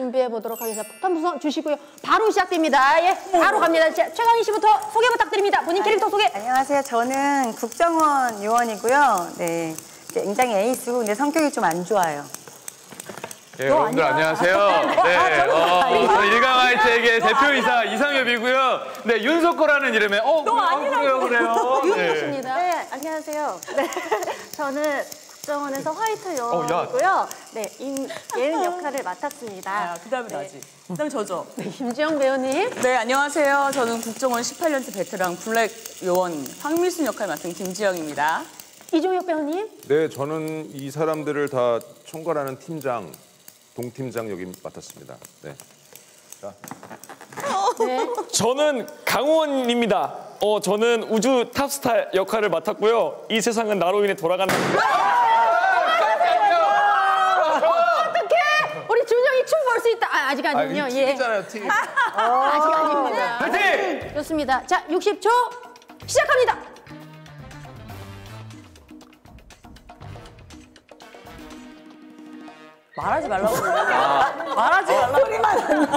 준비해보도록 하겠습니다. 폭탄 분석 주시고요. 바로 시작됩니다. 예, 바로 갑니다. 최강희 씨부터 소개 부탁드립니다. 본인 캐릭터 소개. 안녕하세요. 저는 국정원 요원이고요. 네, 굉장히 에이스고 근데 성격이 좀 안 좋아요. 네, 여러분들 안녕하세요. 네, 저는 일강화이트의 대표이사 이상엽이고요. 네, 윤석거라는 이름의 아니라고 그래요. 윤석거입니다. 네, 안녕하세요. 네, 저는 국정원에서 화이트 요원이고요. 네, 예은 역할을 맡았습니다. 아, 그다음에 나지. 그다음에 저죠. 네, 김지영 배우님. 네, 안녕하세요. 저는 국정원 18년째 베테랑 블랙 요원 황미순 역할 맡은 김지영입니다. 이종혁 배우님. 네, 저는 이 사람들을 다 총괄하는 팀장. 동팀장 여기 맡았습니다. 네. 자. 네. 저는 강호원입니다. 저는 우주 탑스타 역할을 맡았고요. 이 세상은 나로 인해 돌아가는. 어떡해! 우리 준영이 춤 볼 수 있다. 아직 아니군요. 예. 팀이잖아요, 팀. 아직 아닙니다. 파이팅! 좋습니다. 자, 60초 시작합니다. 말하지 말라고. 말하지 말라고. 소리만 안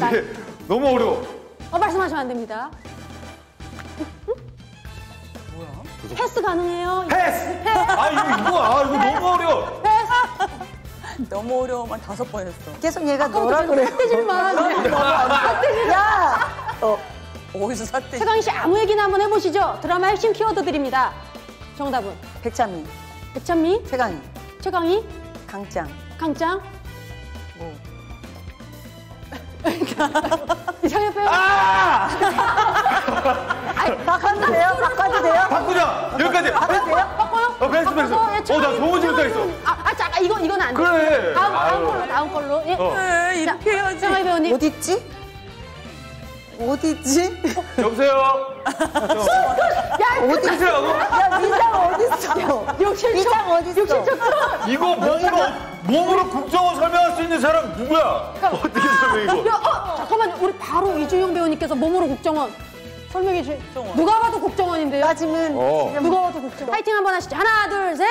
나. 너무 어려워. 말씀하시면 안 됩니다. 뭐야? 패스 가능해요? 패스! 패스! 이거 너무 어려워. 패스! 너무 어려워만 5번 했어. 계속 얘가 너라 그래요. 삿대질만. 야! 어디서 삿대질. 최강희 씨 아무 얘기나 한번 해보시죠. 드라마 핵심 키워드 드립니다. 정답은? 백찬미. 백찬미? 최강희. 최강희? 강짱. 강짱? 뭐. 이상엽 배우. 바꿔도 돼요? 바꿔도 돼요? 바꾸자! 여기까지! 바꿔요? 베스트. 나 좋은 질문도 있어. 잠깐, 이건 안 돼. 그래. 다음 걸로. 예. 이렇게 해야지. 최강희 배우님. 어딨지? 어딨지? 여보세요? 어딨지? 야, 미장 어딨어? 60초. 이거 몸으로 국정원 설명할 수 있는 사람 누구야? 어떻게 설명해, 이거? 잠깐만요. 우리 바로 이준영 배우님께서 몸으로 국정원 설명해 주세요. 누가 봐도 국정원인데요? 따지면 누가 봐도 국정원. 파이팅 한번 하시죠. 하나, 둘, 셋.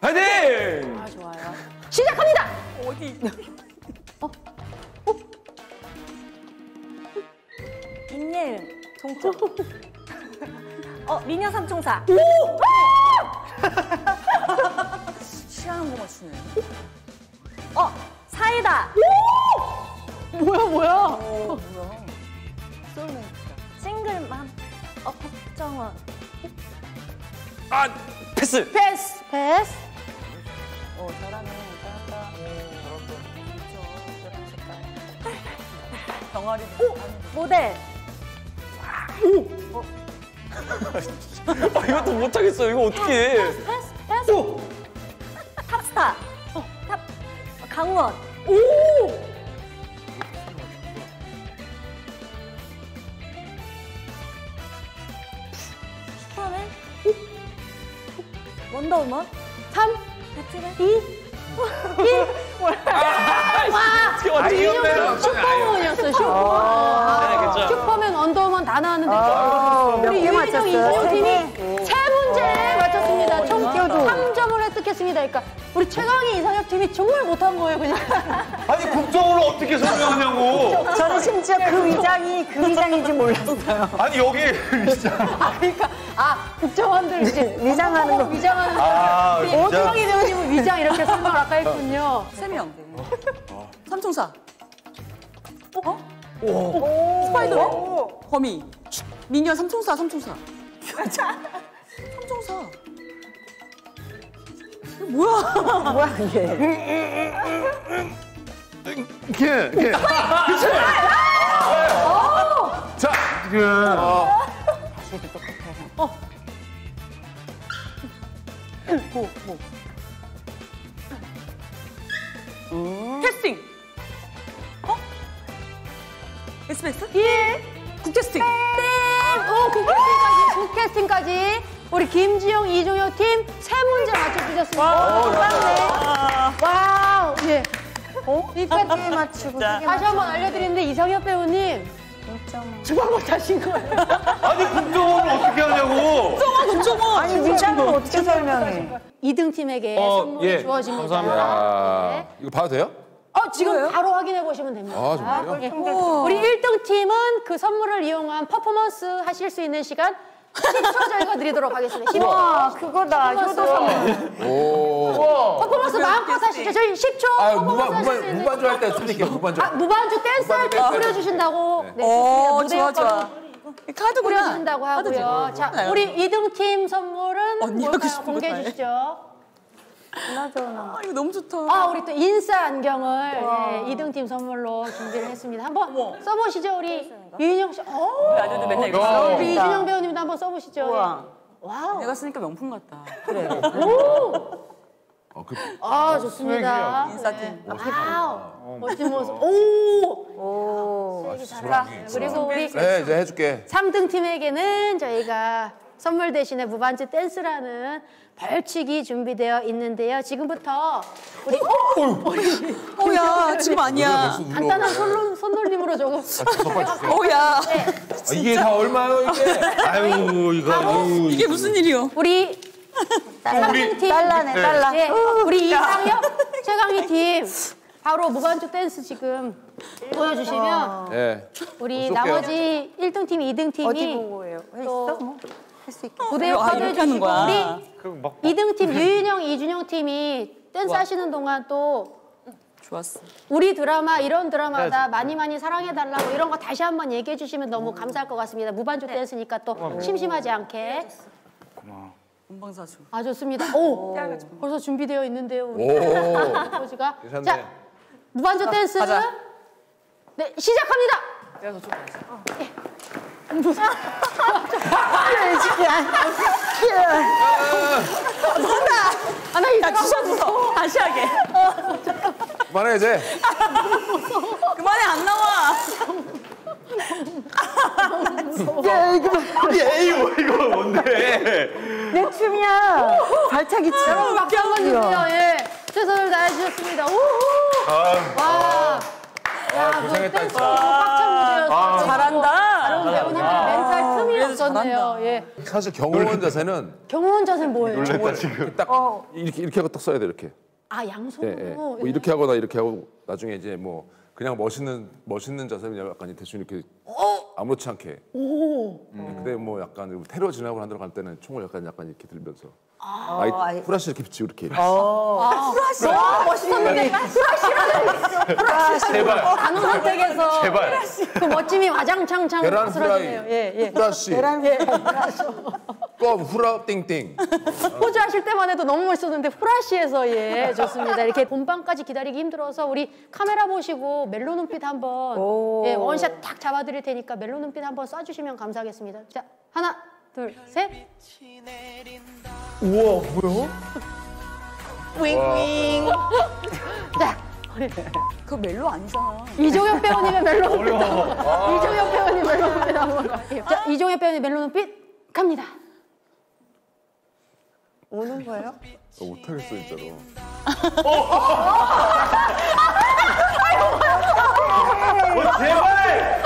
파이팅! 아, 좋아요. 시작합니다! 어디? 임예은, 종점. 미녀 삼총사. 오! 취향한 거 맞추네. 사이다. 오! 뭐야. 뭐야. 솔메이트다. 싱글맘. 박정원. 패스. 패스. 잘하네. 병아리. 모델. 이것도 못하겠어. 이거 어떻게 해? 패스. 탑스타. 강원. 오! 슈퍼맨. 원더우먼. 3. 배트맨. 2. 와! 이형은 슈퍼맨이었어요. 슈퍼맨, 원더우먼 다 나왔는데 우리 유인영, 이준영 팀이 3문제 맞췄습니다. 총 3점을 획득했습니다. 그러니까 우리 최강희, 이상엽 팀이 정말 못한 거예요, 그냥. 아니, 국정원을 어떻게 설명하냐고. 저는 심지어 그 위장인지 몰랐어요. 아니, 여기 위장. 그러니까 국정원들 이제 위장하는 거. 위장하는 거. 오정희 배우님은 위장 이렇게 설명을 아까 했군요. 3명. 삼총사. 스파이더맨. 거미. 미녀 삼총사. 삼총사. 뭐야 이게. 그치? 자, 지금. 다시 똑같아. 뭐. 캐스팅. SBS? 예. 굿캐스팅. 땡. 굿캐스팅까지. 우리 김지영, 이종혁 팀 3문제 맞춰주셨습니다. 네. 와우. 예. 이까지 맞추고. 다시 한번 알려드리는데 이상엽 배우님. 정말 못하신 거예요. 아니, 국정원을 어떻게 하냐고. 국정원. 아니, 위장을 어떻게 설명해. 2등 팀에게 선물이 주어집니다. 감사합니다. 네. 이거 봐도 돼요? 지금 왜요? 바로 확인해 보시면 됩니다. 정말요? 우리 1등 팀은 그 선물을 이용한 퍼포먼스 하실 수 있는 시간 10초 저희가 드리도록 하겠습니다. 와, 그거다. 효도 선물. 퍼포먼스 마음껏 하시죠. 저희 10초 퍼포먼스 하실 수 있는 무반주 할 때 숨길게요. 무반주. 무반주 댄스 할 때 뿌려주신다고. 네, 좋아, 좋아. 카드 뿌려주신다고 하고요. 자, 우리 2등 팀 선물은 뭘까요? 공개해 주시죠. 아, 이거 너무 좋다. 우리 또 인싸 안경을 2등 팀 선물로 준비를 했습니다. 한번 써보시죠, 우리 유인영 씨. 나도 맨날 이거 써요. 우리 이준영 배우님도 한번 써보시죠. 와우. 내가 쓰니까 명품 같다. 그래. 좋습니다. 인싸 팀. 와우. 멋진 모습. 그리고 우리 이제 해줄게. 3등 팀에게는 저희가 선물 대신에 무반주 댄스라는 벌칙이 준비되어 있는데요. 지금부터 우리 지금 아니야. 간단한 손놀림으로 조금. 이게 다 얼마요 이게? 이게 무슨 일이요? 우리 3등 팀 달라네. 우리 이상엽 최강희 팀 바로 무반주 댄스 지금 보여주시면 우리 나머지 1등 팀, 2등 팀이 어디 보고예요? 또 무대에 퍼져주시고 우리 2등 팀 유인영, 이준영 팀이 댄스 하시는 동안 또 좋았어. 우리 드라마 이런 드라마다 많이 많이 사랑해달라고 이런 거 다시 한번 얘기해 주시면 너무 감사할 것 같습니다. 무반주 댄스니까 또 심심하지 않게. 고마워. 본방사수. 좋습니다. 벌써 준비되어 있는데요. 우리 아버지가. 자, 무반주 댄스. 네, 시작합니다. 내가 저쪽으로 무슨? 나 진짜 무서워. 다시 하게. 그만해 이제. 그만해 안 나와. 이거 뭔데? 내 춤이야. 발차기 춤. 여러분 박수 한번 주세요. 최선을 다해 주셨습니다. 와. 고생했다 진짜. 잘한다. 멘탈 틈이 없었네요. 사실 경호원 자세는 뭐예요? 놀랬다 지금. 딱 이렇게 하고 딱 써야 돼 이렇게. 양손으로. 뭐 이렇게 하거나 이렇게 하고 나중에 이제 뭐 그냥 멋있는 자세는 약간 대충 이렇게 아무렇지 않게. 근데 뭐 약간 테러 진압을 한다고 할 때는 총을 약간 이렇게 들면서. 후라시 이렇게 비치고 이렇게. 후라시. 멋있었는데. 후라시. 제발. 단호선택에서. 제발. 그 멋짐이 와장창창. 계란 후라이. 후라시. 계란 후라시. 껌 후라 띵띵. 호주 하실 때만 해도 너무 멋있었는데 후라시에서 좋습니다. 이렇게 본방까지 기다리기 힘들어서 우리 카메라 보시고 멜로 눈빛 한번 원샷 딱 잡아드릴 테니까 멜로 눈빛 한번 쏴주시면 감사하겠습니다. 자, 하나, 둘, 셋. 우와, 뭐야? 윙윙. 자, 그거 멜로 아니잖아. 이종혁 배우님의 멜로 눈빛. 이종혁 배우님 멜로 눈빛 한번 갈게요. 자, 이종혁 배우님 멜로 눈빛 갑니다. 오는 거예요? 나 못하겠어, 진짜로. 제발! 제발!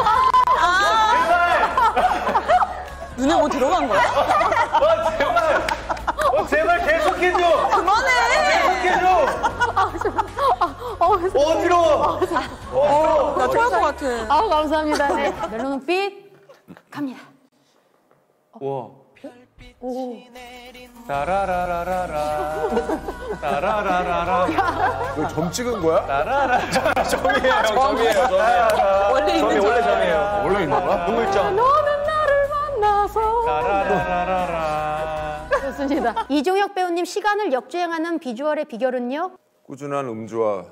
눈에 뭐 들어간 거야? 제발! 제발 계속해줘! 그만해! 계속해줘! 어지러워! 나 토할 것 같아. 감사합니다. 멜로 눈빛 갑니다. 와. 오. 따라라라라라. 따라라라라. 이거 점 찍은 거야? 따라라라. 점이에요. 원래 있는 점이에요. 원래 있는 거야? 동물점. 너는 나를 만나서. 따라라라라. 좋습니다. 이종혁 배우님 시간을 역주행하는 비주얼의 비결은요? 꾸준한 음주와.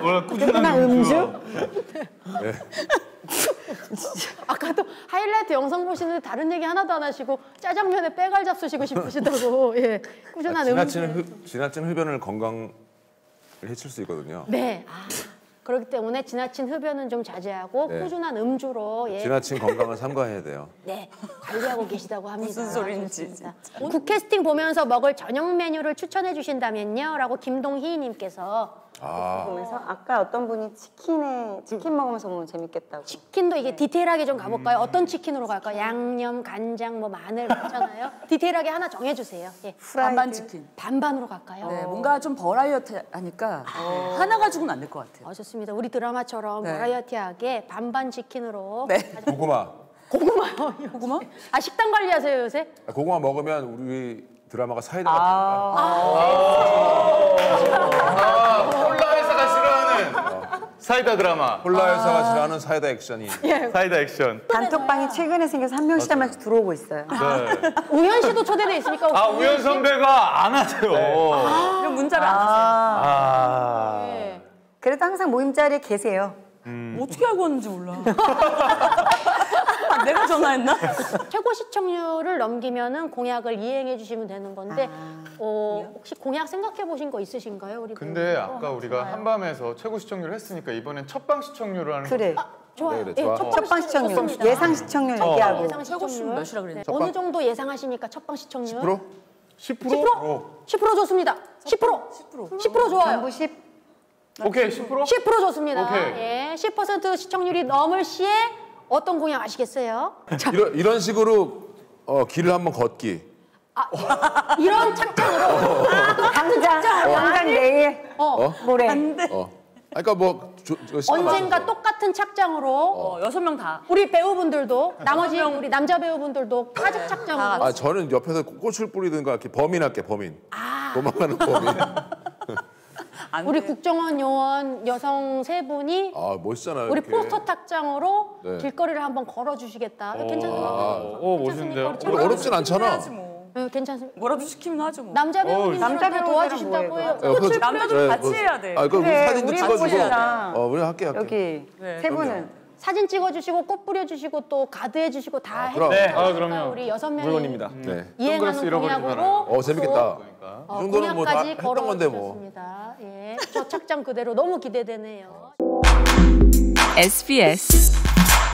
뭐라 꾸준한 음주? 네. 아까도 하이라이트 영상 보시는데 다른 얘기 하나도 안 하시고 짜장면에 빼갈 잡수시고 싶으시다고. 꾸준한 지나친 흡연을 건강을 해칠 수 있거든요. 네. 그렇기 때문에 지나친 흡연은 좀 자제하고 꾸준한 음주로 지나친 건강을 삼가해야 돼요. 네, 관리하고 계시다고 합니다. 무슨 소린지. 굿캐스팅 보면서 먹을 저녁 메뉴를 추천해 주신다면요? 라고 김동희님께서 보면서 아까 어떤 분이 치킨 먹으면서 보면 재밌겠다고. 치킨도 이게 디테일하게 좀 가볼까요? 어떤 치킨으로 갈까요? 양념, 간장, 뭐 마늘 괜찮아요? 디테일하게 하나 정해주세요. 예. 반반 치킨. 반반으로 갈까요? 네, 뭔가 좀 버라이어티하니까 하나 가지고는 안 될 것 같아요. 좋습니다. 우리 드라마처럼 네. 버라이어티하게 반반 치킨으로. 네. 고구마. 고구마요? 고구마? 아 식단 관리하세요 요새? 고구마 먹으면 우리 드라마가 사이다가 콜라 회사가 싫어하는 사이다 드라마. 콜라 회사가 싫어하는 사이다 액션이. 예. 사이다 액션. 단톡방이 최근에 생겨서 한 명씩 한 명씩 들어오고 있어요. 네. 우현 씨도 초대돼 있으니까. 아 우현 선배가 안 하세요. 네. 이런 문자를 안 주세요. 네. 그래도 항상 모임 자리에 계세요. 어떻게 알고 왔는지 몰라. 내가 전화했나? 최고 시청률을 넘기면은 공약을 이행해 주시면 되는 건데 혹시 공약 생각해 보신 거 있으신가요? 우리 근데 아까 우리가 좋아요. 한밤에서 최고 시청률 했으니까 이번엔 첫방 시청률을 하는 그래. 거. 아, 좋아요. 그래, 좋아. 예, 첫방 시청률. 예상 시청률 얘기하고. 예상 시청률 몇이라 그랬는데. 네. 어느 정도 예상하시니까 첫방 시청률? 10%? 10%? 10% 좋습니다. 10%. 10%. 10% 좋아요. 전부 10. 오케이, 10%? 10% 좋습니다. 오케이. 예, 10% 시청률이 넘을 시에 어떤 공약 아시겠어요? 이런 식으로 길을 한번 걷기. 아, 이런 착장으로. 당장 내일 모레. 안 돼. 그러니까 뭐 언젠가 똑같은 착장으로 6명 다. 우리 배우분들도 나머지 우리 남자 배우분들도 파죽 착장으로. 아 저는 옆에서 꽃을 뿌리든가 이렇게 범인 할게 범인. 도망가는 범인. 우리 국정원 요원 여성 3분이 멋있잖아요, 우리 이렇게. 포스터 탁장으로 네. 길거리를 한번 걸어주시겠다. 괜찮습니다. 멋있는데요? 어렵진 않잖아. 뭐. 네, 괜찮습니다. 뭐라도 시키면 하죠 뭐. 남자 배우님들한테 도와주신다고요? 남자들 같이 해야 돼. 그럼 그래, 사진도 찍어주고. 우리 할게. 여기 네. 3분은. 사진 찍어주시고 꽃 뿌려주시고 또 가드해주시고 다 해주시고 네. 그럼요. 우리 6명이 네. 이행하는 공약으로 재밌겠다. 그러니까. 이 정도는 뭐 다 했던 건데 뭐. 예. 저 착장 그대로 너무 기대되네요. SBS